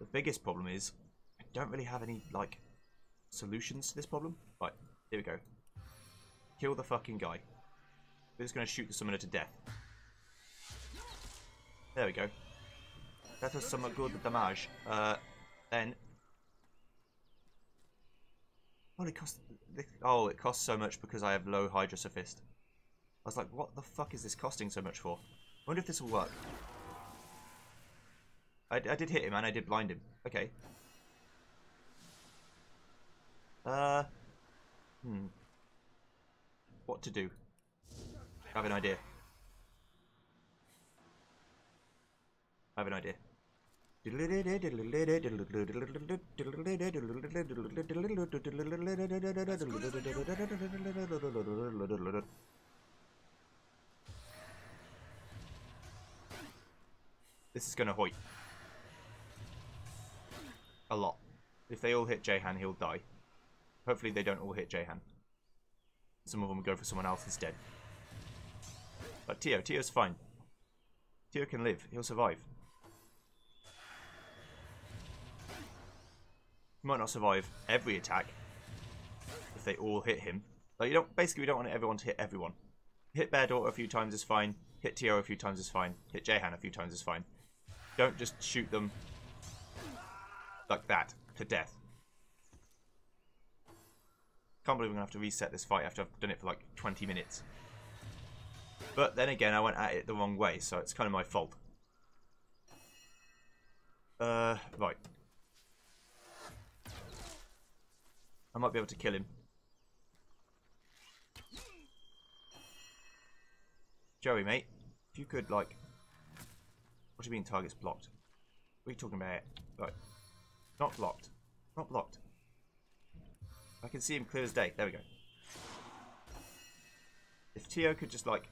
The biggest problem is I don't really have any, like, solutions to this problem. Right, here we go. Kill the fucking guy. We're just going to shoot the summoner to death. There we go. That was some good damage. Then... Well, it costs so much because I have low Hydra Sophist. I was like, what the fuck is this costing so much for? I wonder if this will work. I did hit him and I did blind him. Okay. What to do? I have an idea. I have an idea. This is gonna hoit. A lot. If they all hit Jahan, he'll die. Hopefully they don't all hit Jahan. Some of them go for someone else instead. But Tio's fine. Tio can live. He'll survive. Might not survive every attack if they all hit him. Like, we don't want everyone to hit everyone. Hit Beardor a few times is fine. Hit Tio a few times is fine. Hit Jahan a few times is fine. Don't just shoot them like that to death. Can't believe I'm gonna have to reset this fight after I've done it for like 20 minutes. But then again, I went at it the wrong way, so it's kind of my fault. Right. I might be able to kill him. Joey, mate, if you could, like... What do you mean target's blocked? What are you talking about? Right. Not blocked. Not blocked. I can see him clear as day. There we go. If Tio could just, like...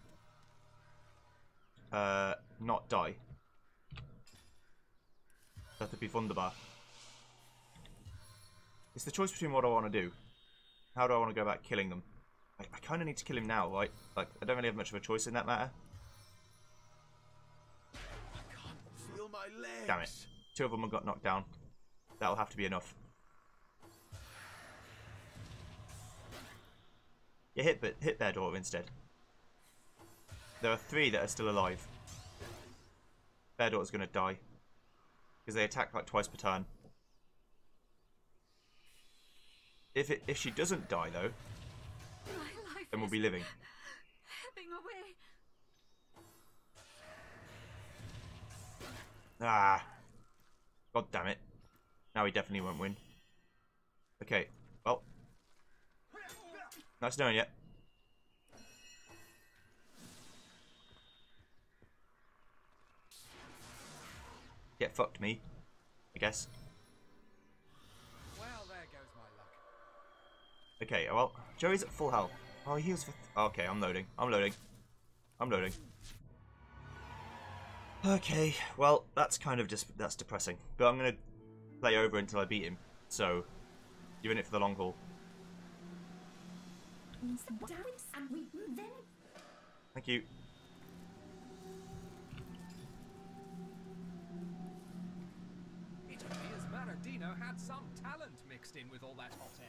not die. That would be wunderbar. It's the choice between what I want to do. How do I want to go about killing them? I kind of need to kill him now, right? Like, I don't really have much of a choice in that matter. I can't feel my legs. Damn it. Two of them got knocked down. That'll have to be enough. Yeah, hit their door instead. There are three that are still alive. Their daughter's going to die. Because they attack like twice per turn. If she doesn't die though, then we'll be living. Ah, god damn it! Now we definitely won't win. Okay, well, nice knowing you. Get fucked, me, I guess. Well, there goes my luck. Okay, well, Joey's at full health. Oh, he was. Okay, I'm loading. I'm loading. I'm loading. Okay, well, that's kind of just that's depressing. But I'm gonna play over until I beat him. So, you're in it for the long haul. Thank you. It appears Maradino had some talent mixed in with all that hot air.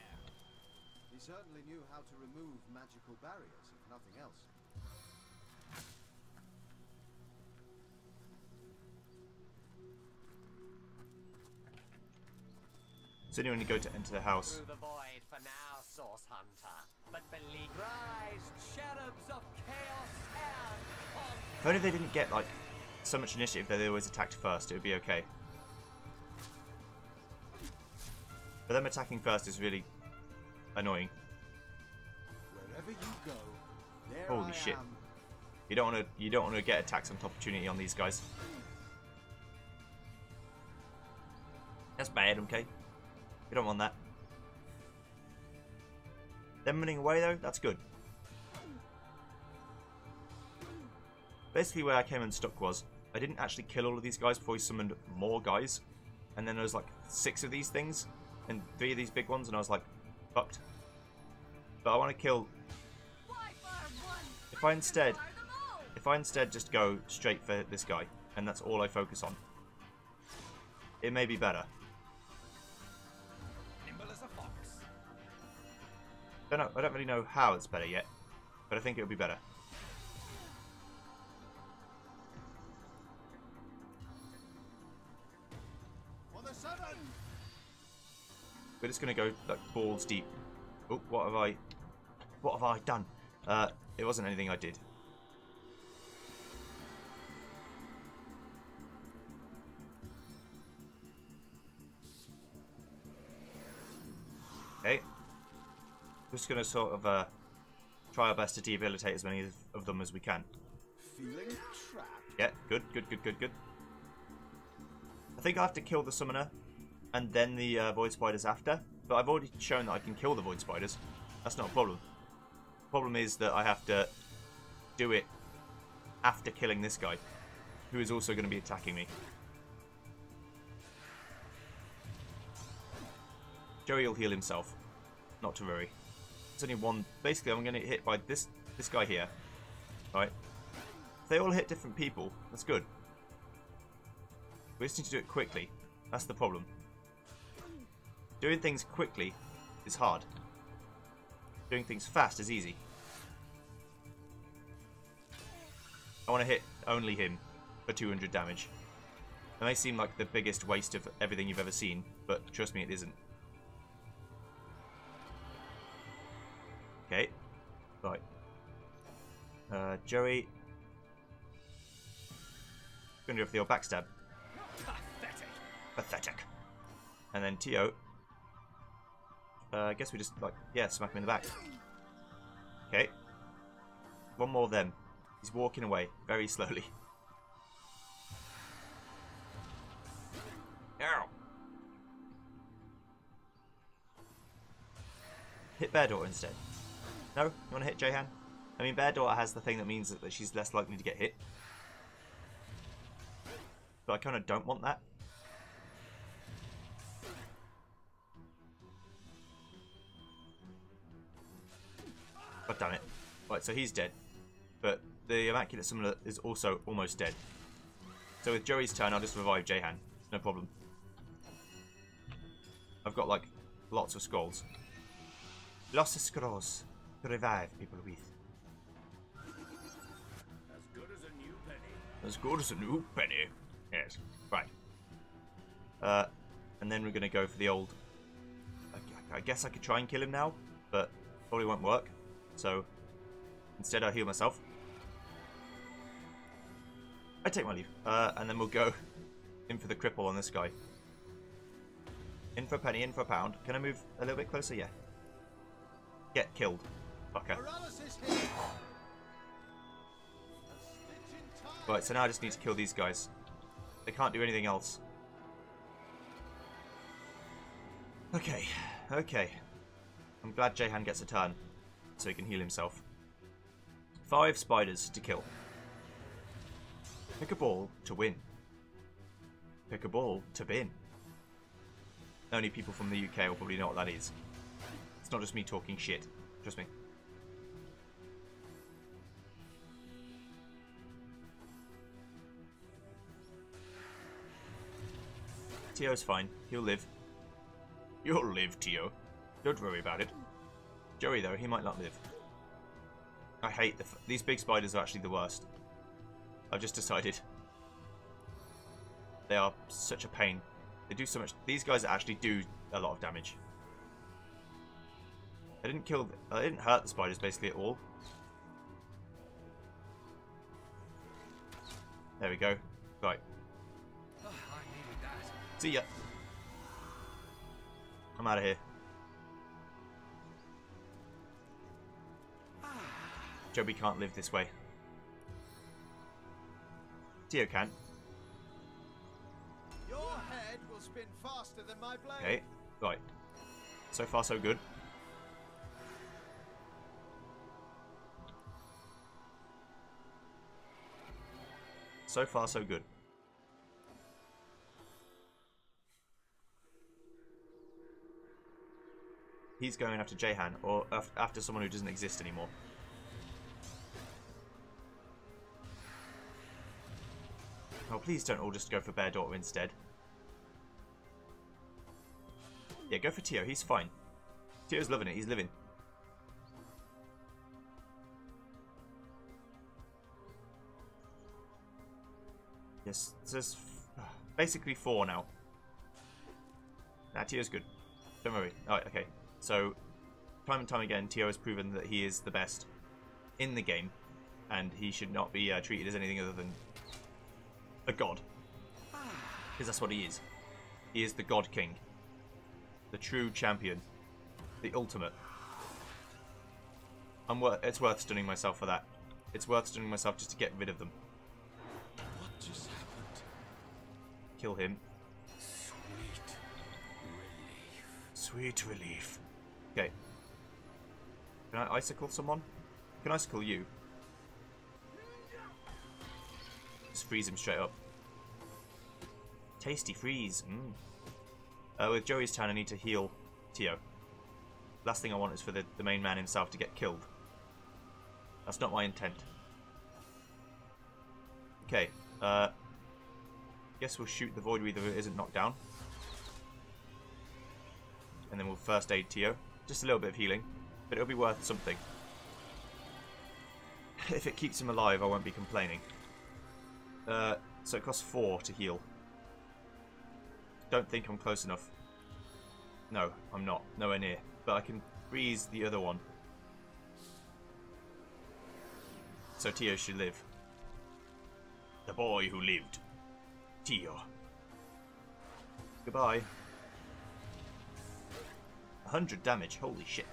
He certainly knew how to remove magical barriers, if nothing else. So anyone you go to enter the house. Through the void for now, Source Hunter. But believe rise, cherubs of chaos and... If only they didn't get like so much initiative that they always attacked first, it would be okay. But them attacking first is really annoying. Wherever you go, there holy I shit. Am. You don't wanna get attacks on opportunity on these guys. That's bad, okay? We don't want that. Them running away though, that's good. Basically where I came unstuck was, I didn't actually kill all of these guys before he summoned more guys. And then there was like 6 of these things, and 3 of these big ones, and I was like, fucked. But I want to kill... If I instead just go straight for this guy, and that's all I focus on, it may be better. I don't really know how it's better yet, but I think it'll be better. We're just gonna go like balls deep. Oh, what have I done? It wasn't anything I did. Okay. Just going to sort of try our best to debilitate as many of them as we can. Feeling trapped. Yeah, good. I think I have to kill the summoner and then the void spiders after, but I've already shown that I can kill the void spiders. That's not a problem. The problem is that I have to do it after killing this guy, who is also going to be attacking me. Joey will heal himself, not to worry. It's only one. Basically, I'm going to get hit by this guy here. All right. If they all hit different people, that's good. We just need to do it quickly. That's the problem. Doing things quickly is hard. Doing things fast is easy. I want to hit only him for 200 damage. That may seem like the biggest waste of everything you've ever seen, but trust me, it isn't. Okay, right. Joey, gonna go for the old backstab. Pathetic. And then Tio. I guess we just smack him in the back. Okay. One more of them. He's walking away very slowly. Ow. Hit Bear Door instead. No? You want to hit Jahan? I mean, Bear Daughter has the thing that means that she's less likely to get hit. But I kind of don't want that. God damn it. Right, so he's dead. But the Immaculate Summoner is also almost dead. So with Joey's turn, I'll just revive Jahan. No problem. I've got, like, lots of scrolls. Lots of scrolls. Revive people with. As good as a new penny. Yes. Right. And then we're going to go for the old... I guess I could try and kill him now, but probably won't work. So instead I heal myself. I take my leave. And then we'll go in for the cripple on this guy. In for a penny, in for a pound. Can I move a little bit closer? Yeah. Get killed. Fucker. Right, so now I just need to kill these guys. They can't do anything else. Okay, okay. I'm glad Jahan gets a turn so he can heal himself. 5 spiders to kill. Pick a ball to win. Pick a ball to bin. Only people from the UK will probably know what that is. It's not just me talking shit. Trust me. Tio's fine. He'll live. You'll live, Tio. Don't worry about it. Joey, though, he might not live. I hate these big spiders are actually the worst. I've just decided. They are such a pain. They do so much. These guys actually do a lot of damage. I didn't hurt the spiders basically at all. There we go. Right. See ya. I'm out of here. Joby can't live this way. Tio can. Your head will spin faster than my blade. Okay, right. So far, so good. So far, so good. He's going after Jahan, or after someone who doesn't exist anymore. Oh, please don't all just go for Bear Daughter instead. Yeah, go for Tio. He's fine. Tio's loving it. He's living. Yes, there's basically 4 now. Nah, Tio's good. Don't worry. Alright, okay. So, time and time again, Tio has proven that he is the best in the game, and he should not be treated as anything other than a god. Because that's what he is. He is the God King. The true champion. The ultimate. It's worth stunning myself for that. It's worth stunning myself just to get rid of them. What just happened? Kill him. Sweet relief. Okay. Can I icicle someone? Can I icicle you? Just freeze him straight up. Tasty freeze. With Joey's turn, I need to heal Tio. Last thing I want is for the main man himself to get killed. That's not my intent. Okay. Guess we'll shoot the Void Weaver who isn't knocked down. And then we'll first aid Tio. Just a little bit of healing. But it'll be worth something. If it keeps him alive, I won't be complaining. So it costs 4 to heal. Don't think I'm close enough. No, I'm not. Nowhere near. But I can freeze the other one. So Tio should live. The boy who lived. Tio. Goodbye. 100 damage, holy shit.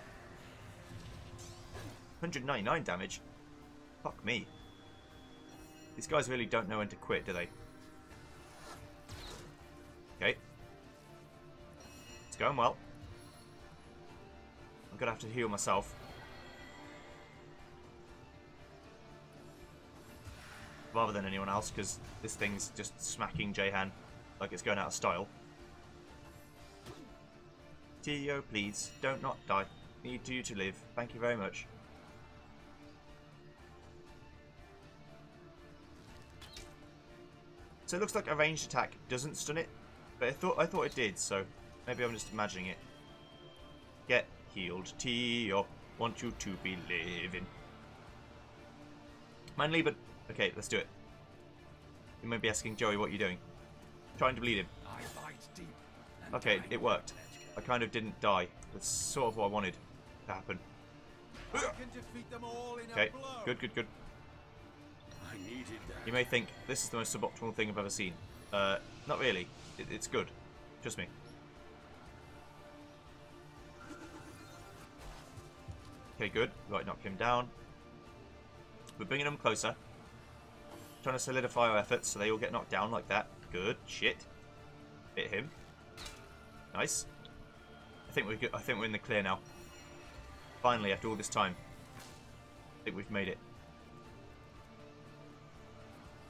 199 damage? Fuck me. These guys really don't know when to quit, do they? Okay. It's going well. I'm gonna have to heal myself. Rather than anyone else, because this thing's just smacking Jahan like it's going out of style. Tio, please, don't not die. Need you to live. Thank you very much. So it looks like a ranged attack doesn't stun it, but I thought it did, so maybe I'm just imagining it. Get healed, Tio. Want you to be living. Manly, but okay, let's do it. You may be asking Joey what you're doing. I'm trying to bleed him. I fight Okay, it worked. I kind of didn't die. That's sort of what I wanted to happen. Okay, good, good, good. You may think this is the most suboptimal thing I've ever seen. Not really. It's good. Trust me. Okay, good. Right, knock him down. We're bringing them closer. Trying to solidify our efforts so they all get knocked down like that. Good shit. Hit him. Nice. I think we're good. I think we're in the clear now. Finally, after all this time, I think we've made it.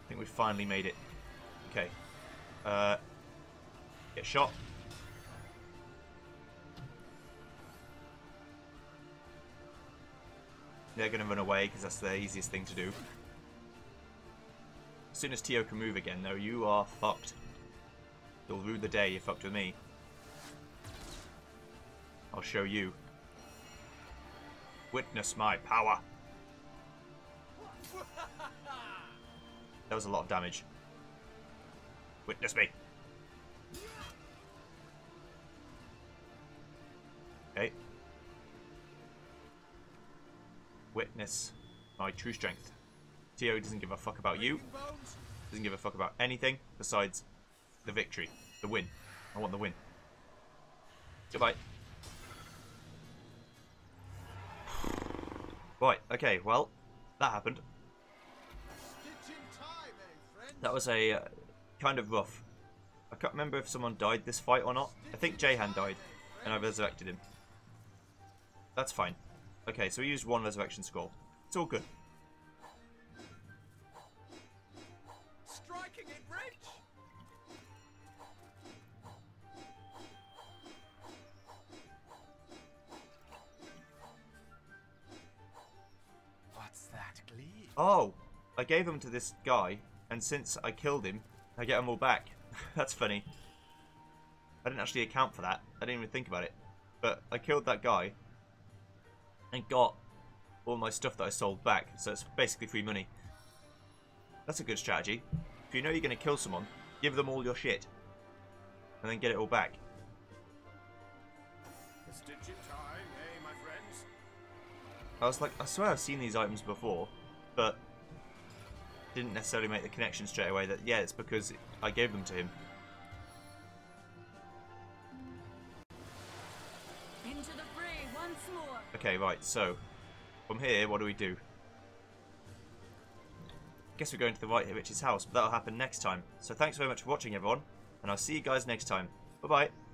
I think we've finally made it. Okay. Get shot. They're going to run away because that's the easiest thing to do. As soon as Tio can move again, though, you are fucked. You'll rue the day you're fucked with me. I'll show you. Witness my power. That was a lot of damage. Witness me. Okay. Witness my true strength. Tio doesn't give a fuck about you. Doesn't give a fuck about anything besides the victory. The win. I want the win. Goodbye. Right, okay, well, that happened. That was a kind of rough. I can't remember if someone died this fight or not. I think Jahan died, and I resurrected him. That's fine. Okay, so we used one resurrection scroll. It's all good. Striking it rich. What's that glee? Oh, I gave them to this guy, and since I killed him, I get them all back. That's funny. I didn't actually account for that. I didn't even think about it. But I killed that guy and got all my stuff that I sold back, so it's basically free money. That's a good strategy. If you know you're going to kill someone, give them all your shit, and then get it all back. I was like, I swear I've seen these items before, but didn't necessarily make the connection straight away that, yeah, it's because I gave them to him. Okay, right, so from here, what do we do? I guess we're going to the White Witch's house, but that'll happen next time. So thanks very much for watching, everyone, and I'll see you guys next time. Bye-bye.